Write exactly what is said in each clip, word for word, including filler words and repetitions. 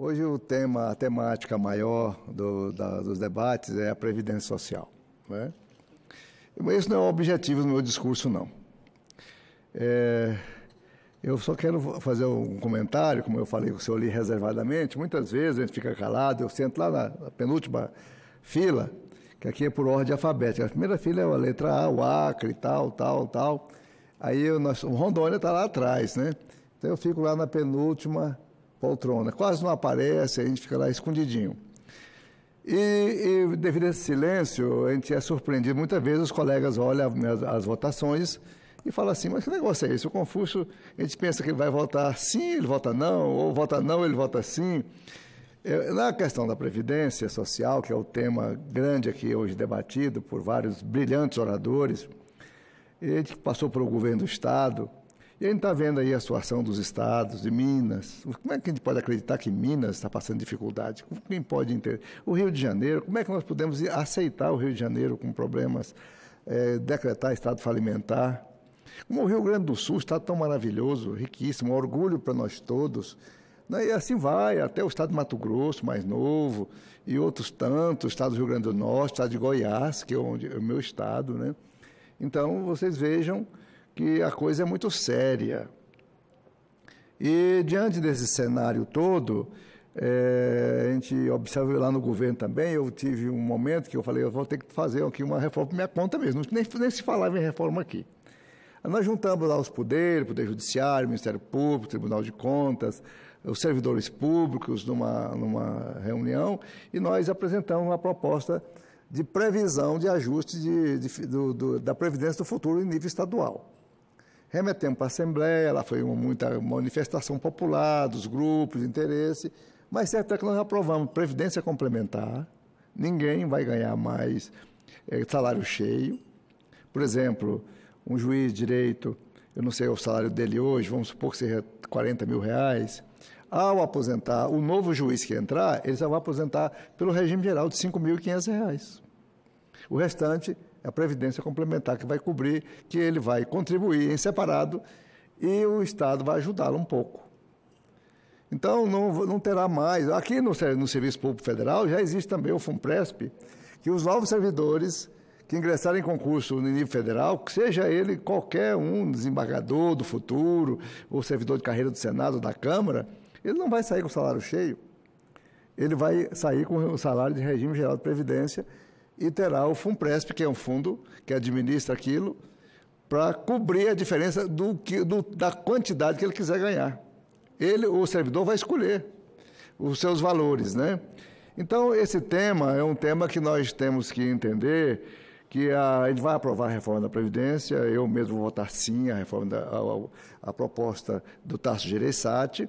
Hoje o tema, a temática maior do, da, dos debates é a Previdência Social, né? Esse não é o objetivo do meu discurso, não. É, eu só quero fazer um comentário, como eu falei com o senhor ali reservadamente. Muitas vezes a gente fica calado, eu sento lá na penúltima fila, que aqui é por ordem alfabética. A primeira fila é a letra A, o Acre, tal, tal, tal. Aí eu, o Rondônia está lá atrás, né? Então eu fico lá na penúltima poltrona, quase não aparece, a gente fica lá escondidinho. E, e devido a esse silêncio, a gente é surpreendido. Muitas vezes os colegas olham as, as votações e falam assim, mas que negócio é esse? O Confúcio, a gente pensa que ele vai votar sim, ele vota não, ou vota não, ele vota sim. Eu, na questão da Previdência Social, que é o tema grande aqui hoje debatido por vários brilhantes oradores, a gente passou pelo governo do Estado, e a gente está vendo aí a situação dos estados, de Minas. Como é que a gente pode acreditar que Minas está passando dificuldade? Quem pode entender? O Rio de Janeiro, como é que nós podemos aceitar o Rio de Janeiro com problemas, é, decretar estado falimentar? Como o Rio Grande do Sul está tão maravilhoso, riquíssimo, um orgulho para nós todos. E assim vai, até o estado de Mato Grosso, mais novo, e outros tantos, o estado do Rio Grande do Norte, o estado de Goiás, que é, onde, é o meu estado, né? Então, vocês vejam que a coisa é muito séria. E, diante desse cenário todo, é, a gente observa lá no governo também, eu tive um momento que eu falei, eu vou ter que fazer aqui uma reforma para minha conta mesmo, nem, nem se falava em reforma aqui. Nós juntamos lá os poderes, Poder Judiciário, Ministério Público, Tribunal de Contas, os servidores públicos numa, numa reunião, e nós apresentamos uma proposta de previsão de ajuste de, de, do, do, da Previdência do Futuro em nível estadual. Remetemos para a Assembleia, lá foi uma, muita manifestação popular dos grupos de interesse, mas certo é que nós aprovamos Previdência Complementar, ninguém vai ganhar mais é, salário cheio. Por exemplo, um juiz de direito, eu não sei o salário dele hoje, vamos supor que seja quarenta mil reais, ao aposentar, o novo juiz que entrar, ele só vai aposentar pelo regime geral de cinco mil e quinhentos reais. O restante é a Previdência Complementar que vai cobrir, que ele vai contribuir em separado e o Estado vai ajudá-lo um pouco. Então, não, não terá mais. Aqui no, no Serviço Público Federal já existe também o FUNPRESP, que os novos servidores que ingressarem em concurso no nível federal, seja ele qualquer um, desembargador do futuro, ou servidor de carreira do Senado, da Câmara, ele não vai sair com o salário cheio, ele vai sair com o salário de regime geral de previdência e terá o FUNPRESP, que é um fundo que administra aquilo, para cobrir a diferença do, do, da quantidade que ele quiser ganhar. Ele, o servidor, vai escolher os seus valores, né? Então, esse tema é um tema que nós temos que entender, que a, a gente vai aprovar a reforma da Previdência, eu mesmo vou votar sim a, reforma da, a, a proposta do Tasso Jereissati.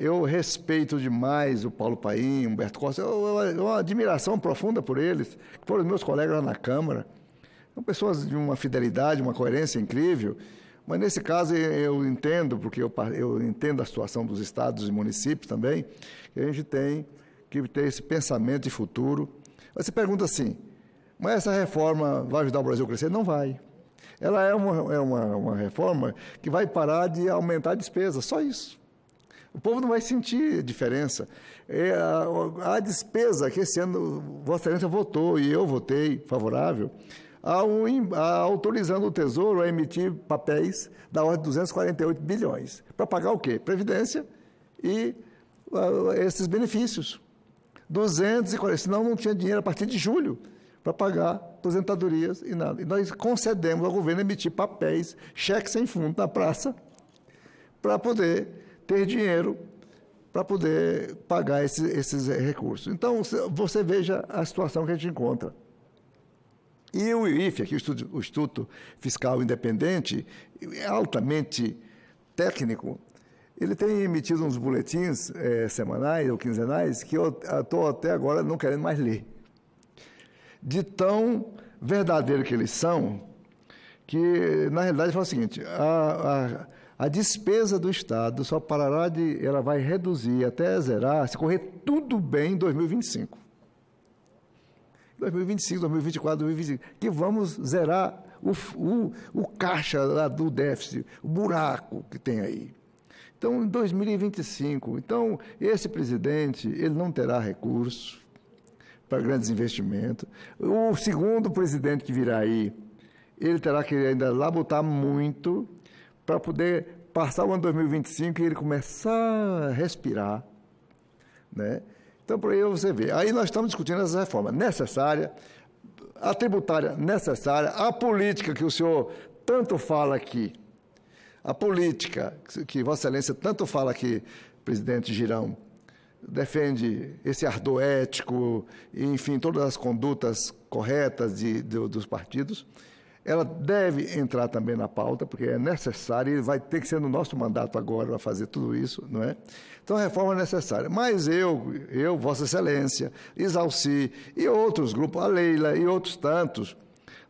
Eu respeito demais o Paulo Paim, Humberto Costa, uma admiração profunda por eles, que foram meus colegas lá na Câmara. São pessoas de uma fidelidade, uma coerência incrível, mas nesse caso eu entendo, porque eu, eu entendo a situação dos estados e municípios também, que a gente tem que ter esse pensamento de futuro. Você pergunta assim, mas essa reforma vai ajudar o Brasil a crescer? Não vai. Ela é uma, é uma, uma reforma que vai parar de aumentar a despesa, só isso. O povo não vai sentir diferença. É, a, a despesa que esse ano Vossa Excelência votou, e eu votei favorável, a um, a, autorizando o Tesouro a emitir papéis da ordem de duzentos e quarenta e oito bilhões. Para pagar o quê? Previdência e a, esses benefícios. duzentos e quarenta, senão não tinha dinheiro a partir de julho para pagar aposentadorias e nada. E nós concedemos ao governo emitir papéis, cheques sem fundo na praça, para poder ter dinheiro para poder pagar esses, esses recursos. Então, você veja a situação que a gente encontra. E o I F E, aqui, o Instituto Fiscal Independente, é altamente técnico. Ele tem emitido uns boletins é, semanais ou quinzenais que eu estou até agora não querendo mais ler. De tão verdadeiro que eles são, que, na realidade, fala o seguinte, a... a A despesa do Estado só parará de... Ela vai reduzir até zerar, se correr tudo bem em dois mil e vinte e cinco. dois mil e vinte e cinco, dois mil e vinte e quatro, dois mil e vinte e cinco. Que vamos zerar o, o, o caixa lá do déficit, o buraco que tem aí. Então, em dois mil e vinte e cinco, então, esse presidente, ele não terá recurso para grandes investimentos. O segundo presidente que virá aí, ele terá que ainda labutar muito para poder passar o ano dois mil e vinte e cinco e ele começar a respirar, né? Então, por aí você vê. Aí nós estamos discutindo essa reforma necessária, a tributária necessária, a política que o senhor tanto fala aqui, a política que Vossa Excelência tanto fala aqui, presidente Girão, defende esse ardor ético, enfim, todas as condutas corretas de, de, dos partidos, ela deve entrar também na pauta, porque é necessário e vai ter que ser no nosso mandato agora para fazer tudo isso, não é? Então, a reforma é necessária. Mas eu, eu, Vossa Excelência, Izalci e outros grupos, a Leila e outros tantos,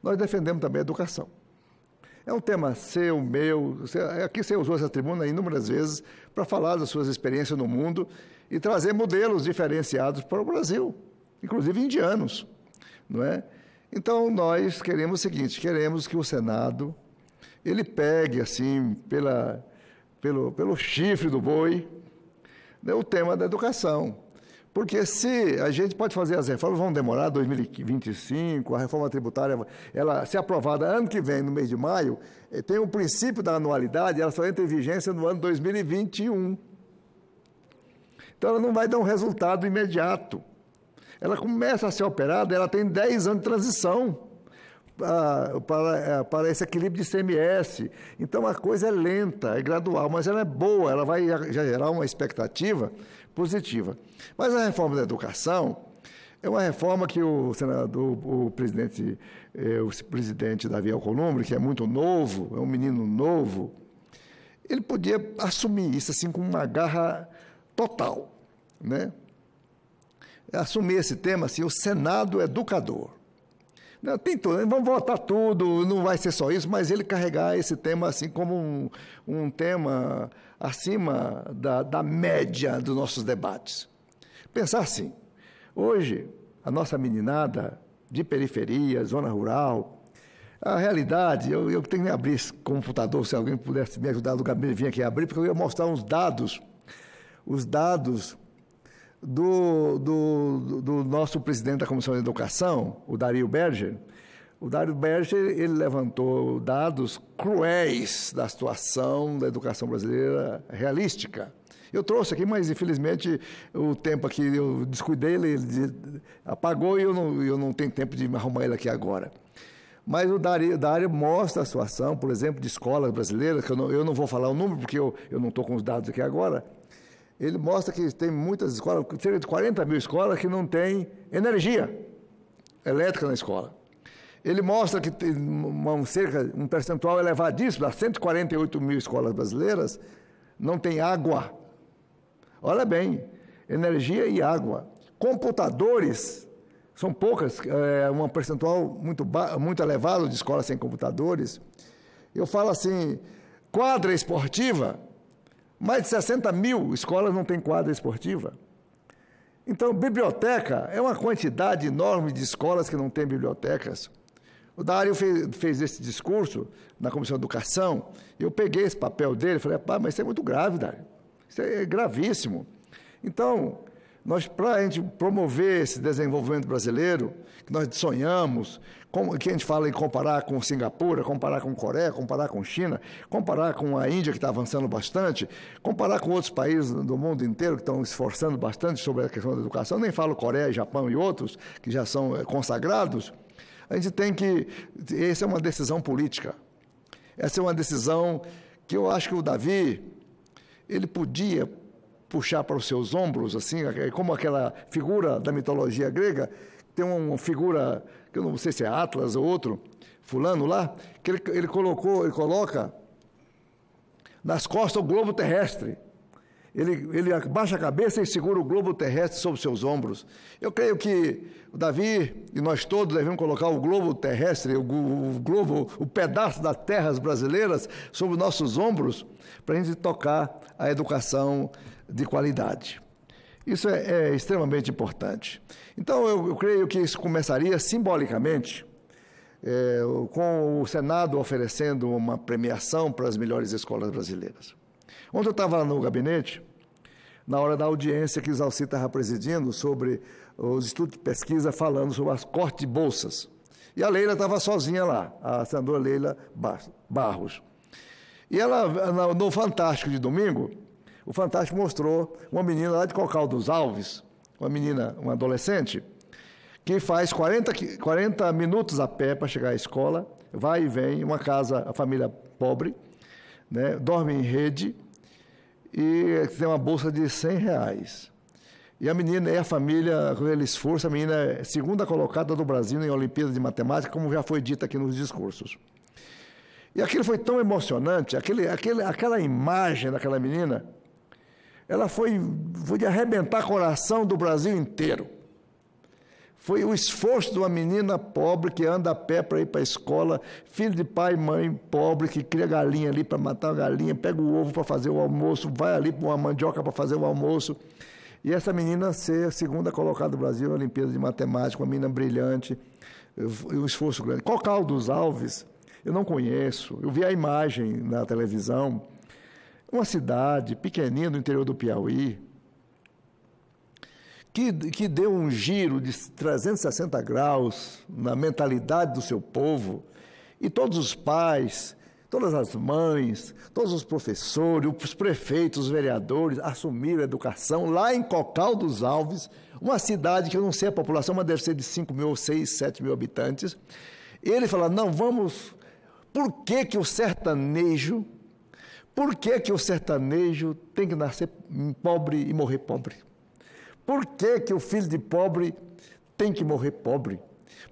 nós defendemos também a educação. É um tema seu, meu, aqui você usou essa tribuna inúmeras vezes para falar das suas experiências no mundo e trazer modelos diferenciados para o Brasil, inclusive indianos, não é? Então, nós queremos o seguinte, queremos que o Senado, ele pegue, assim, pela, pelo, pelo chifre do boi, né, o tema da educação. Porque se a gente pode fazer as reformas, vão demorar, dois mil e vinte e cinco, a reforma tributária, ela se aprovada ano que vem, no mês de maio, tem um princípio da anualidade, ela só entra em vigência no ano dois mil e vinte e um. Então, ela não vai dar um resultado imediato. Ela começa a ser operada, ela tem dez anos de transição para, para, para esse equilíbrio de I C M S. Então, a coisa é lenta, é gradual, mas ela é boa, ela vai já gerar uma expectativa positiva. Mas a reforma da educação é uma reforma que o senador, o presidente, o presidente Davi Alcolumbre, que é muito novo, é um menino novo, ele podia assumir isso assim com uma garra total, né? Assumir esse tema, assim, o Senado educador. Não, tem tudo, vamos votar tudo, não vai ser só isso, mas ele carregar esse tema, assim, como um, um tema acima da, da média dos nossos debates. Pensar assim, hoje, a nossa meninada de periferia, zona rural, a realidade, eu, eu tenho que abrir esse computador, se alguém pudesse me ajudar do gabinete, vim aqui abrir, porque eu ia mostrar uns dados, os dados... Do, do, do nosso presidente da Comissão de Educação, o Dario Berger. O Dario Berger, ele levantou dados cruéis da situação da educação brasileira realística. Eu trouxe aqui, mas infelizmente o tempo aqui eu descuidei, ele, ele apagou e eu não, eu não tenho tempo de arrumar ele aqui agora. Mas o Dario, Dario mostra a situação, por exemplo, de escolas brasileiras, que eu não, eu não vou falar o número porque eu, eu não estou com os dados aqui agora. Ele mostra que tem muitas escolas, cerca de quarenta mil escolas que não tem energia elétrica na escola. Ele mostra que tem uma, cerca, um percentual elevadíssimo, das cento e quarenta e oito mil escolas brasileiras, não tem água. Olha bem, energia e água. Computadores, são poucas, é, um percentual muito, muito elevado de escolas sem computadores. Eu falo assim, quadra esportiva... Mais de sessenta mil escolas não têm quadra esportiva. Então, biblioteca é uma quantidade enorme de escolas que não têm bibliotecas. O Dario fez, fez esse discurso na Comissão de Educação, eu peguei esse papel dele e falei, pá, mas isso é muito grave, Dario, isso é gravíssimo. Então, nós, para a gente promover esse desenvolvimento brasileiro, que nós sonhamos, como, que a gente fala em comparar com Singapura, comparar com Coreia, comparar com China, comparar com a Índia, que está avançando bastante, comparar com outros países do mundo inteiro que estão esforçando bastante sobre a questão da educação, nem falo Coreia, Japão e outros, que já são consagrados, a gente tem que... Essa é uma decisão política. Essa é uma decisão que eu acho que o Davi, ele podia... puxar para os seus ombros, assim, como aquela figura da mitologia grega, tem uma figura, que eu não sei se é Atlas ou outro, fulano lá, que ele, ele colocou, ele coloca nas costas o globo terrestre. Ele, ele abaixa a cabeça e segura o globo terrestre sobre os seus ombros. Eu creio que o Davi e nós todos devemos colocar o globo terrestre, o, o globo, o pedaço das terras brasileiras sobre os nossos ombros, para a gente tocar a educação de qualidade. Isso é, é extremamente importante. Então, eu, eu creio que isso começaria simbolicamente, é, com o Senado oferecendo uma premiação para as melhores escolas brasileiras. Ontem eu estava no gabinete, na hora da audiência que Izalci estava presidindo, sobre os estudos de pesquisa falando sobre as cortes de bolsas. E a Leila estava sozinha lá, a senadora Leila Barros. E ela, no Fantástico de domingo, o Fantástico mostrou uma menina lá de Cocal dos Alves, uma menina, uma adolescente, que faz quarenta, quarenta minutos a pé para chegar à escola, vai e vem, uma casa, a família pobre, né, dorme em rede e tem uma bolsa de cem reais. E a menina e a família, com aquele esforço, a menina é segunda colocada do Brasil em Olimpíada de Matemática, como já foi dito aqui nos discursos. E aquilo foi tão emocionante, aquele, aquele, aquela imagem daquela menina, ela foi, foi de arrebentar o coração do Brasil inteiro. Foi o esforço de uma menina pobre que anda a pé para ir para a escola, filho de pai e mãe pobre, que cria galinha ali para matar a galinha, pega o ovo para fazer o almoço, vai ali para uma mandioca para fazer o almoço. E essa menina ser a segunda colocada do Brasil na Olimpíada de Matemática, uma menina brilhante, um esforço grande. Cocal dos Alves, eu não conheço, eu vi a imagem na televisão, uma cidade pequenina do interior do Piauí, Que, que deu um giro de trezentos e sessenta graus na mentalidade do seu povo, e todos os pais, todas as mães, todos os professores, os prefeitos, os vereadores, assumiram a educação lá em Cocal dos Alves, uma cidade que eu não sei a população, mas deve ser de cinco mil, seis, sete mil habitantes. Ele falou, não, vamos... Por que que o sertanejo... Por que que o sertanejo tem que nascer pobre e morrer pobre? Por que que o filho de pobre tem que morrer pobre?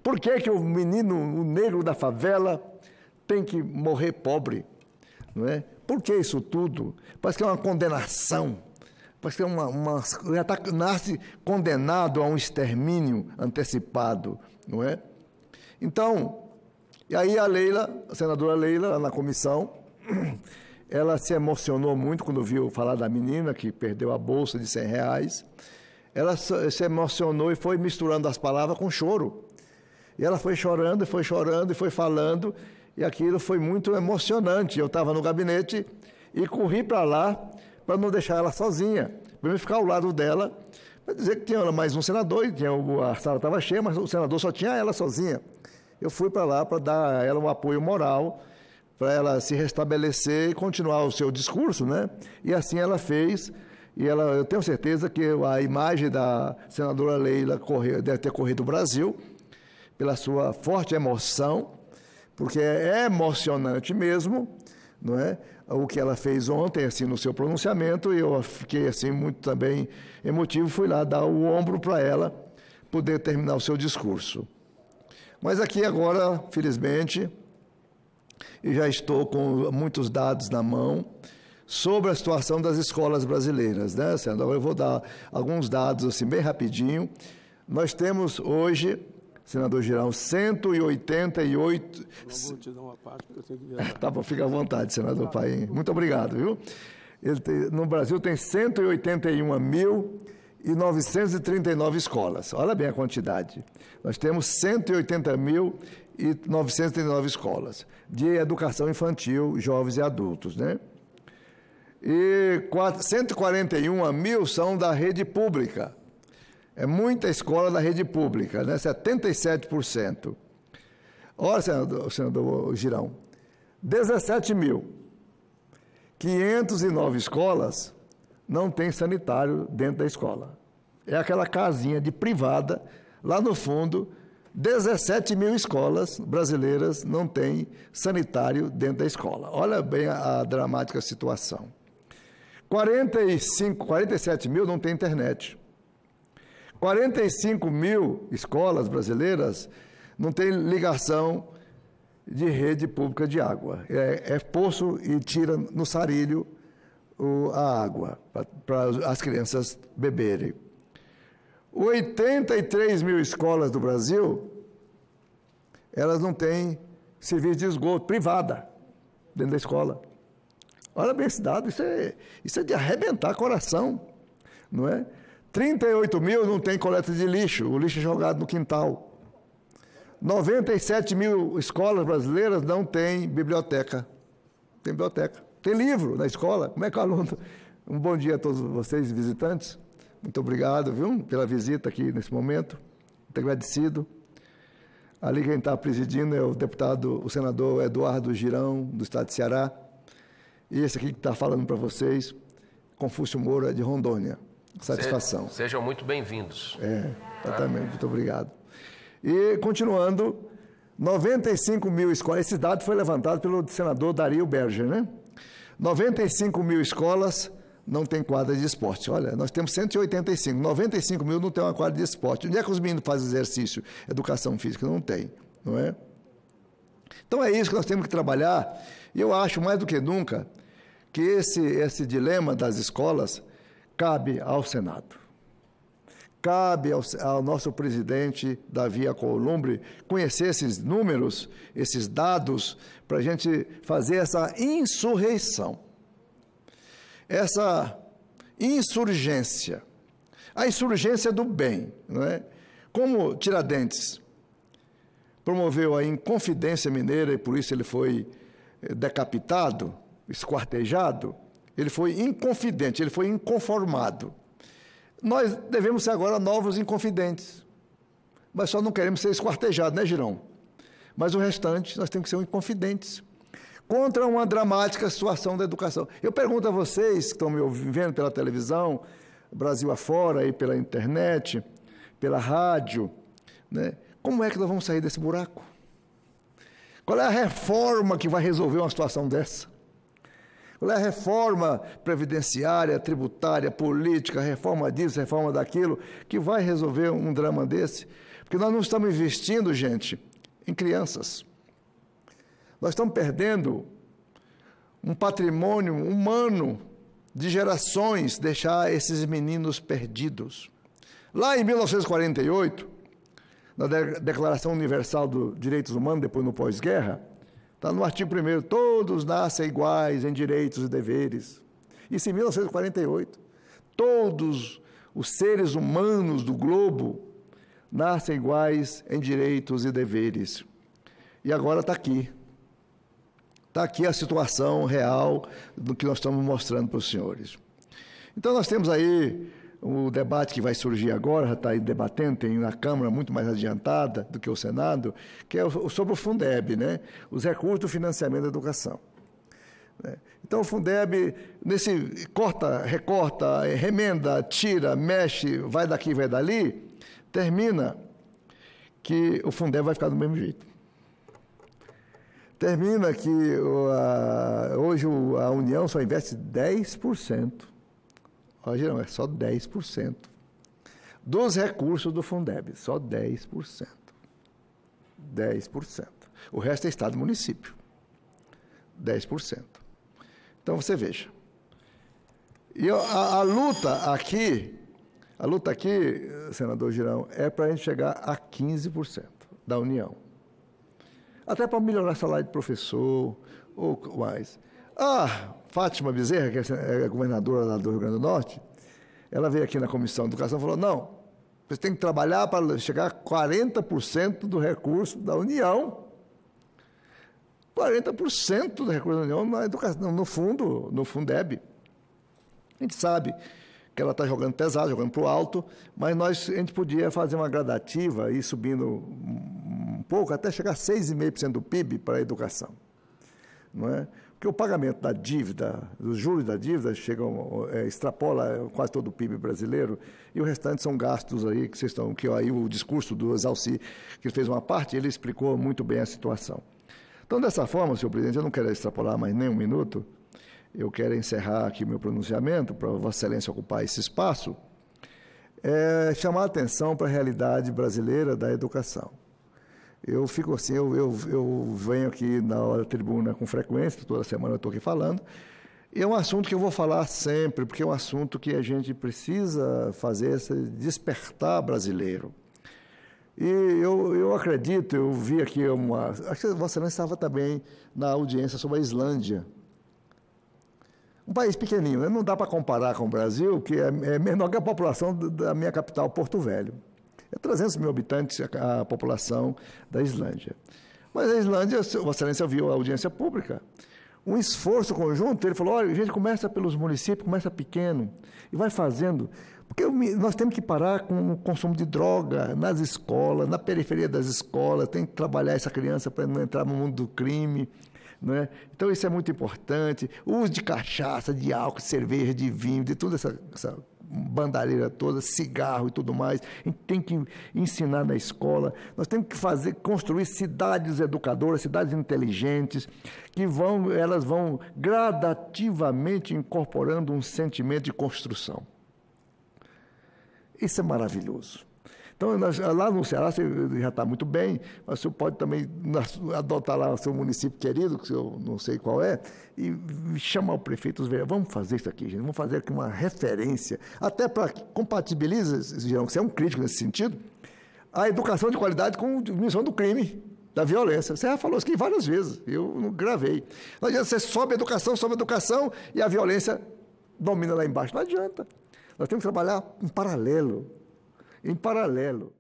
Por que que o menino, o negro da favela, tem que morrer pobre? Não é? Por que isso tudo? Parece que é uma condenação. Parece que é uma, uma, já tá, nasce condenado a um extermínio antecipado. Não é? Então, e aí a Leila, a senadora Leila, na comissão, ela se emocionou muito quando viu falar da menina que perdeu a bolsa de cem reais. Ela se emocionou e foi misturando as palavras com choro. E ela foi chorando, foi chorando, e foi falando, e aquilo foi muito emocionante. Eu estava no gabinete e corri para lá para não deixar ela sozinha, para eu ficar ao lado dela, para dizer que tinha mais um senador, e tinha, a sala estava cheia, mas o senador só tinha ela sozinha. Eu fui para lá para dar a ela um apoio moral, para ela se restabelecer e continuar o seu discurso, né? E assim ela fez... E ela, eu tenho certeza que a imagem da senadora Leila correu, deve ter corrido o Brasil, pela sua forte emoção, porque é emocionante mesmo, não é? O que ela fez ontem, assim, no seu pronunciamento, e eu fiquei, assim, muito também emotivo, fui lá dar o ombro para ela poder terminar o seu discurso. Mas aqui agora, felizmente, eu já estou com muitos dados na mão, sobre a situação das escolas brasileiras, né, senador? Eu vou dar alguns dados assim bem rapidinho. Nós temos hoje, senador Girão, cento e oitenta e oito... Eu vou te dar uma parte, porque eu tenho que viajar. Tá bom, fica à vontade, senador Paim. Muito obrigado, viu? Ele tem... No Brasil tem cento e oitenta e um mil e novecentas e trinta e nove escolas. Olha bem a quantidade. Nós temos cento e oitenta mil e novecentas e trinta e nove escolas de educação infantil, jovens e adultos, né? E cento e quarenta e um mil são da rede pública. É muita escola da rede pública, né? setenta e sete por cento. Olha, senador, senador Girão, dezessete mil, quinhentas e nove escolas não tem sanitário dentro da escola. É aquela casinha de privada, lá no fundo, dezessete mil escolas brasileiras não tem sanitário dentro da escola. Olha bem a, a dramática situação. quarenta e cinco, quarenta e sete mil não tem internet. quarenta e cinco mil escolas brasileiras não tem ligação de rede pública de água. É, é poço e tira no sarilho o, a água para as crianças beberem. oitenta e três mil escolas do Brasil, elas não têm serviço de esgoto privada dentro da escola. Olha bem esse dado, isso é, isso é de arrebentar coração, não é? trinta e oito mil não tem coleta de lixo, o lixo é jogado no quintal. noventa e sete mil escolas brasileiras não têm biblioteca, tem biblioteca. Tem livro na escola, como é que o aluno... Um bom dia a todos vocês, visitantes. Muito obrigado, viu, pela visita aqui nesse momento. Muito agradecido. Ali quem está presidindo é o deputado, o senador Eduardo Girão, do Estado de Ceará. E esse aqui que está falando para vocês, Confúcio Moura, de Rondônia. Satisfação. Se, sejam muito bem-vindos. É, exatamente. Ah. Muito obrigado. E, continuando, noventa e cinco mil escolas... Esse dado foi levantado pelo senador Dario Berger, né? noventa e cinco mil escolas não tem quadra de esporte. Olha, nós temos cento e oitenta e cinco. noventa e cinco mil não tem uma quadra de esporte. Onde é que os meninos fazem exercício? Educação física não tem, não é? Então é isso que nós temos que trabalhar. E eu acho, mais do que nunca, que esse, esse dilema das escolas cabe ao Senado. Cabe ao, ao nosso presidente, Davi Alcolumbre, conhecer esses números, esses dados, para a gente fazer essa insurreição. Essa insurgência. A insurgência do bem, não é? Como Tiradentes promoveu a Inconfidência Mineira e por isso ele foi decapitado, esquartejado, ele foi inconfidente, ele foi inconformado. Nós devemos ser agora novos inconfidentes, mas só não queremos ser esquartejados, né, Girão? Mas o restante, nós temos que ser inconfidentes, contra uma dramática situação da educação. Eu pergunto a vocês, que estão me ouvindo pela televisão, Brasil afora, aí pela internet, pela rádio, né? Como é que nós vamos sair desse buraco? Qual é a reforma que vai resolver uma situação dessa? Qual é a reforma previdenciária, tributária, política, reforma disso, reforma daquilo, que vai resolver um drama desse? Porque nós não estamos investindo, gente, em crianças. Nós estamos perdendo um patrimônio humano de gerações, deixar esses meninos perdidos. Lá em mil novecentos e quarenta e oito, na Declaração Universal dos Direitos Humanos, depois no pós-guerra, está no artigo primeiro, todos nascem iguais em direitos e deveres. Isso em mil novecentos e quarenta e oito. Todos os seres humanos do globo nascem iguais em direitos e deveres. E agora está aqui. Está aqui a situação real do que nós estamos mostrando para os senhores. Então nós temos aí o debate que vai surgir agora, já está aí debatendo, tem na Câmara muito mais adiantada do que o Senado, que é sobre o Fundeb, né? Os recursos do financiamento da educação. Então o Fundeb, nesse corta, recorta, remenda, tira, mexe, vai daqui, vai dali, termina que o Fundeb vai ficar do mesmo jeito. Termina que a, hoje a União só investe dez por cento. Hoje não, é só dez por cento dos recursos do Fundeb, só dez por cento. dez por cento. O resto é Estado e município, dez por cento. Então, você veja. E a, a luta aqui, a luta aqui, senador Girão, é para a gente chegar a quinze por cento da União. Até para melhorar o salário de professor ou mais. Ah, Fátima Bezerra, que é governadora do Rio Grande do Norte, ela veio aqui na Comissão de Educação e falou, não, você tem que trabalhar para chegar a quarenta por cento do recurso da União. quarenta por cento do recurso da União na educação, no fundo, no Fundeb. A gente sabe que ela está jogando pesado, jogando para o alto, mas nós, a gente podia fazer uma gradativa e ir subindo um pouco, até chegar a seis vírgula cinco por cento do P I B para a educação. Não é? Porque o pagamento da dívida, dos juros da dívida, chegam, é, extrapola quase todo o P I B brasileiro, e o restante são gastos aí que vocês estão... Que aí o discurso do Zalcir, que fez uma parte, ele explicou muito bem a situação. Então, dessa forma, senhor presidente, eu não quero extrapolar mais nem um minuto, eu quero encerrar aqui meu pronunciamento, para Vossa Excelência ocupar esse espaço, é chamar a atenção para a realidade brasileira da educação. Eu fico assim, eu, eu, eu venho aqui na hora da tribuna com frequência, toda semana eu estou aqui falando, e é um assunto que eu vou falar sempre, porque é um assunto que a gente precisa fazer, despertar brasileiro. E eu, eu acredito, eu vi aqui uma... Acho que você não estava também na audiência sobre a Islândia. Um país pequenininho, né? Não dá para comparar com o Brasil, que é, é menor que a população da minha capital, Porto Velho. É trezentos mil habitantes a, a população da Islândia. Mas a Islândia, Vossa Excelência viu a audiência pública, um esforço conjunto. Ele falou, olha, a gente começa pelos municípios, começa pequeno e vai fazendo, porque nós temos que parar com o consumo de droga nas escolas, na periferia das escolas, tem que trabalhar essa criança para não entrar no mundo do crime, né? Então isso é muito importante, o uso de cachaça, de álcool, de cerveja, de vinho, de toda essa, essa bandalheira toda, cigarro e tudo mais, a gente tem que ensinar na escola, nós temos que fazer, construir cidades educadoras, cidades inteligentes, que vão, elas vão gradativamente incorporando um sentimento de construção. Isso é maravilhoso. Então, nós, lá no Ceará, você já está muito bem, mas você pode também adotar lá o seu município querido, que eu não sei qual é, e chamar o prefeito, os vereadores, vamos fazer isso aqui, gente, vamos fazer aqui uma referência, até para compatibilizar, Girão, que você é um crítico nesse sentido, a educação de qualidade com a diminuição do crime, da violência. Você já falou isso aqui várias vezes, eu não gravei. Não adianta, você sobe a educação, sobe a educação, e a violência domina lá embaixo. Não adianta. Nós temos que trabalhar em paralelo, em paralelo.